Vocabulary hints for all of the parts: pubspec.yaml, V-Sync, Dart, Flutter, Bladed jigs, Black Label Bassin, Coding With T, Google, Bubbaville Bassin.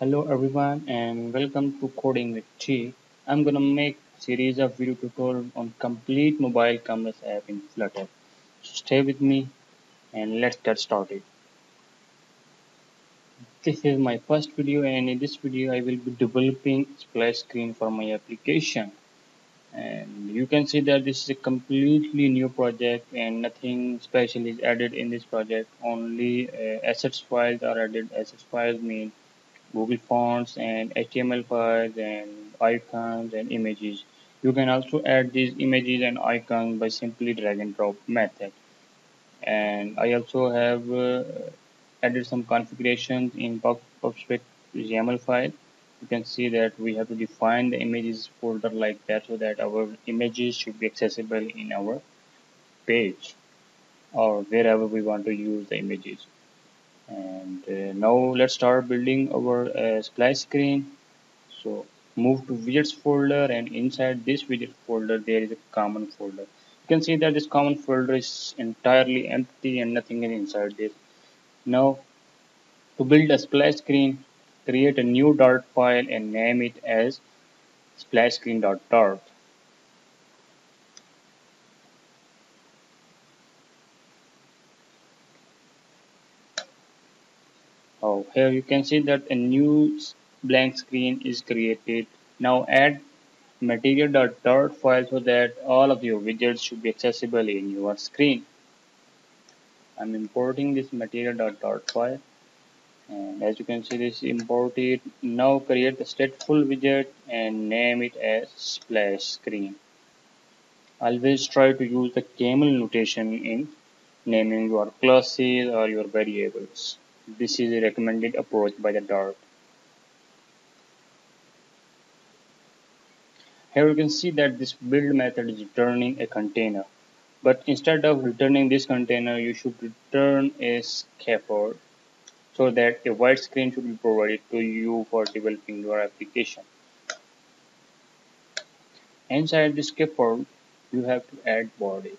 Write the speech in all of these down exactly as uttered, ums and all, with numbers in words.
Hello everyone and welcome to Coding with T. I'm gonna make series of video tutorial on complete mobile commerce app in Flutter. So stay with me and let's get started. This is my first video, and in this video I will be developing splash screen for my application. And you can see that this is a completely new project and nothing special is added in this project. Only uh, assets files are added. Assets files mean Google fonts and H T M L files and icons and images. You can also add these images and icons by simply drag and drop method. And I also have uh, added some configurations in pubspec.yaml file. You can see that we have to define the images folder like that so that our images should be accessible in our page or wherever we want to use the images. And uh, now let's start building our uh, splash screen. So move to widgets folder, and inside this widget folder there is a common folder. You can see that this common folder is entirely empty and nothing is inside this. Now to build a splash screen, create a new Dart file and name it as splash screen.dart. Oh, here you can see that a new blank screen is created. Now add material.dart file so that all of your widgets should be accessible in your screen. I'm importing this material.dart file, and as you can see this imported. Now create a stateful widget and name it as splash screen. Always try to use the YAML notation in naming your classes or your variables. This is a recommended approach by the Dart. Here you can see that this build method is returning a container, but instead of returning this container, you should return a scaffold so that a white screen should be provided to you for developing your application. Inside this scaffold, you have to add body.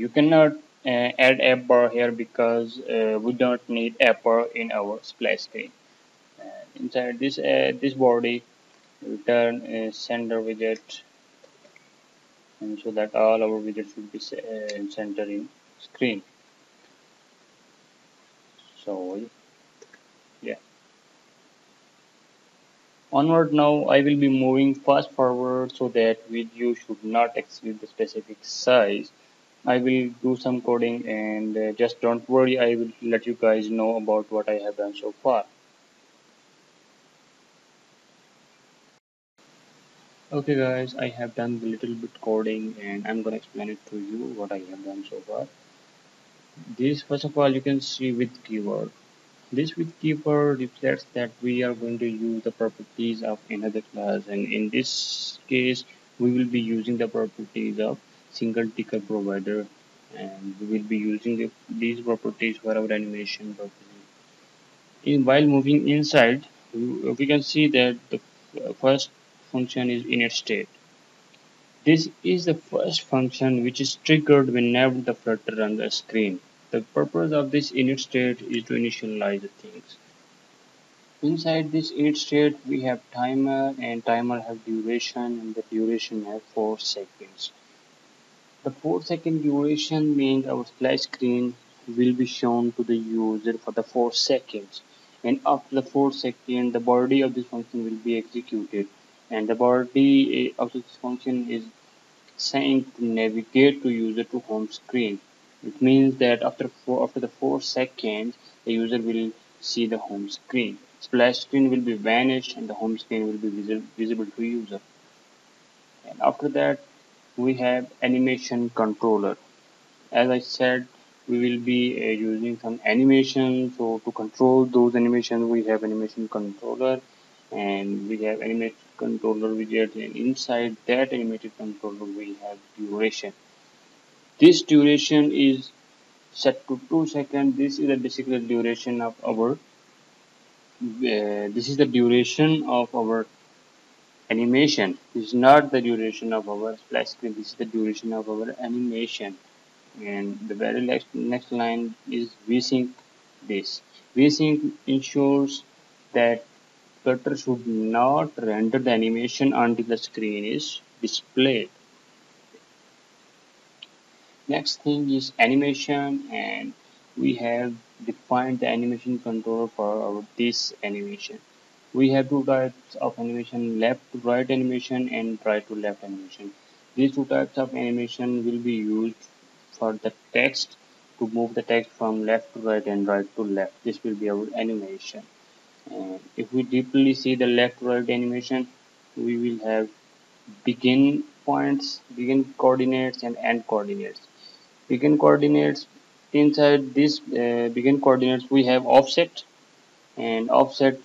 You cannot Uh, add app bar here because uh, we don't need app bar in our splash screen. Uh, inside this uh, this body, return a center widget, and so that all our widgets should be uh, centered in screen. So yeah, onward. Now I will be moving fast forward so that video should not exceed the specific size. I will do some coding, and uh, just don't worry, I will let you guys know about what I have done so far. Okay guys, I have done a little bit coding and I'm gonna explain it to you what I have done so far. This, first of all, you can see with keyword. This with keyword reflects that we are going to use the properties of another class, and in this case we will be using the properties of single ticker provider, and we will be using the, these properties for our animation properties. In while moving inside, we can see that the first function is init state. This is the first function which is triggered whenever the Flutter runs the screen. The purpose of this init state is to initialize the things. Inside this init state we have timer, and timer have duration, and the duration have four seconds. The four second duration means our splash screen will be shown to the user for the four seconds, and after the four seconds the body of this function will be executed, and the body of this function is saying to navigate to user to home screen. It means that after four, after the four seconds the user will see the home screen. Splash screen will be vanished and the home screen will be visible, visible to user. And after that we have animation controller. As I said, we will be uh, using some animation, so to control those animations we have animation controller, and we have animated controller widget, and inside that animated controller we have duration. This duration is set to two seconds. This is the basic duration of our uh, this is the duration of our animation. This is not the duration of our splash screen, this is the duration of our animation. And the very next, next line is V-Sync this. V-Sync ensures that Flutter should not render the animation until the screen is displayed. Next thing is animation, and we have defined the animation controller for our, this animation. We have two types of animation, left to right animation and right to left animation. These two types of animation will be used for the text, to move the text from left to right and right to left. This will be our animation. And if we deeply see the left to right animation, we will have begin points, begin coordinates and end coordinates. Begin coordinates, inside this uh, begin coordinates we have offset, and offset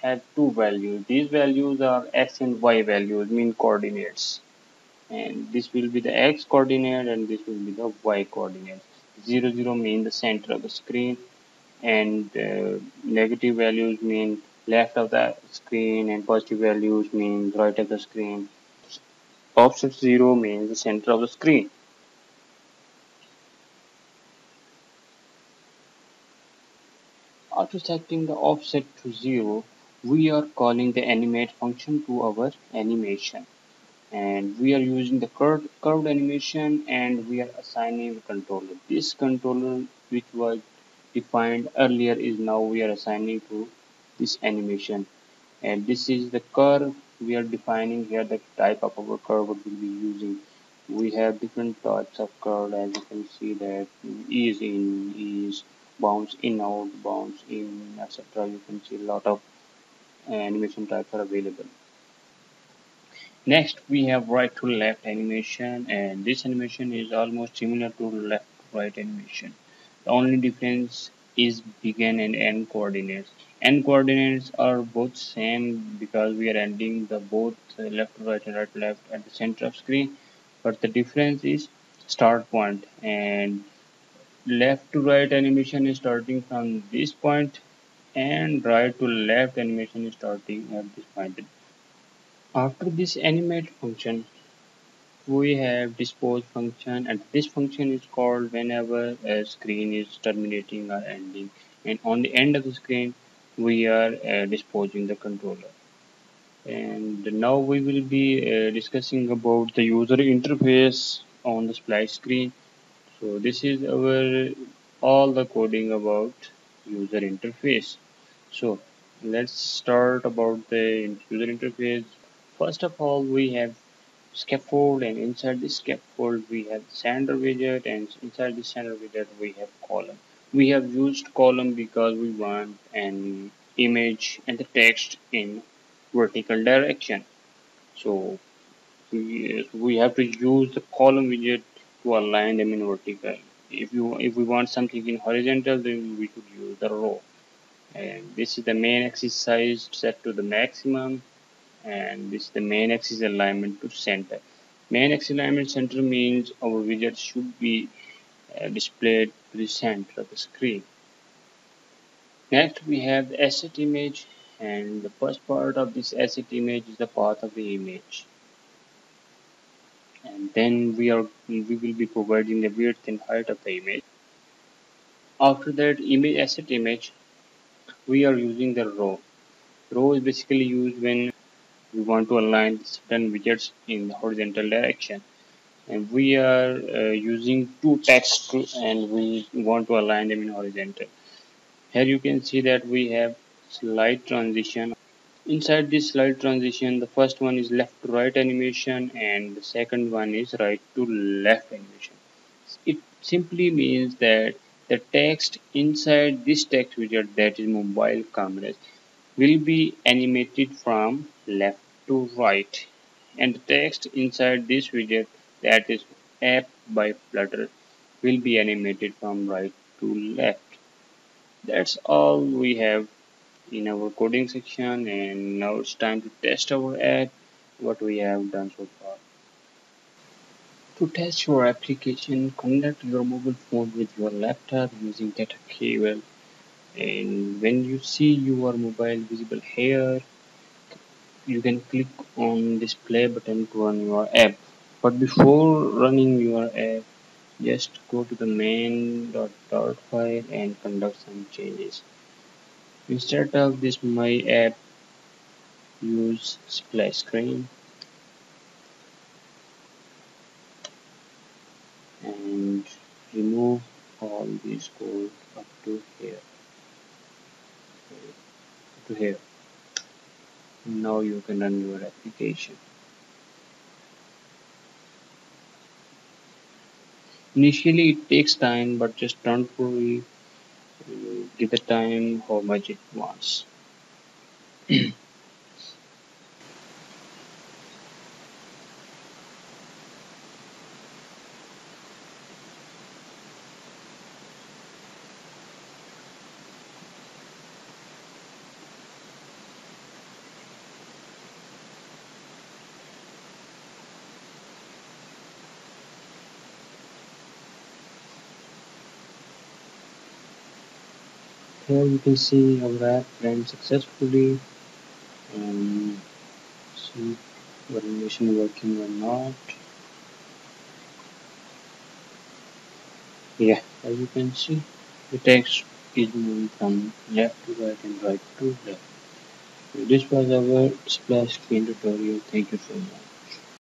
has two values. These values are x and y values, mean coordinates, and this will be the x coordinate and this will be the y coordinate. Zero zero mean the center of the screen, and uh, negative values mean left of the screen and positive values mean right of the screen. Offset zero means the center of the screen. After setting the offset to zero, we are calling the animate function to our animation, and we are using the curved, curved animation, and we are assigning the controller. This controller which was defined earlier is now we are assigning to this animation, and this is the curve. We are defining here the type of our curve we will be using. We have different types of curve, as you can see that ease in, ease, bounce in, out, bounce in, et cetera. You can see a lot of animation types are available. Next we have right to left animation, and this animation is almost similar to left to right animation. The only difference is begin and end coordinates. End coordinates are both same because we are ending the both left to right and right to left at the center of screen, but the difference is start point, and left to right animation is starting from this point and right to left animation is starting at this point. After this animate function, we have dispose function, and this function is called whenever a screen is terminating or ending, and on the end of the screen we are uh, disposing the controller. And now we will be uh, discussing about the user interface on the splash screen. So this is our all the coding about user interface. So let's start about the user interface. First of all, we have scaffold, and inside this scaffold we have sender widget, and inside this sender widget we have column. We have used column because we want an image and the text in vertical direction. So we have to use the column widget to align them in vertical. If you if we want something in horizontal, then we could use the row. And this is the main axis size set to the maximum, and this is the main axis alignment to center. Main axis alignment center means our widget should be uh, displayed to the center of the screen. Next we have the asset image, and the first part of this asset image is the path of the image, and then we are we will be providing the width and height of the image. After that image asset image, we are using the row. Row is basically used when we want to align certain widgets in the horizontal direction, and we are uh, using two text and we want to align them in horizontal. Here you can see that we have slide transition. Inside this slide transition, the first one is left to right animation and the second one is right to left animation. It simply means that the text inside this text widget, that is mobile cameras, will be animated from left to right, and the text inside this widget, that is app by Flutter, will be animated from right to left. That's all we have in our coding section, and now it's time to test our app, what we have done so far. To test your application, connect your mobile phone with your laptop using data cable. And when you see your mobile visible here, you can click on this play button to run your app. But before running your app, just go to the main.dart file and conduct some changes. Instead of this my app, use splash screen, and remove all these code up to here. Okay. Up to here. Now you can run your application. Initially it takes time, but just don't worry, uh, give the time how much it wants. Here you can see our app ran successfully, and see validation working or not. Yeah, as you can see, the text is moving from left to right and right to left. So this was our splash screen tutorial. Thank you so much.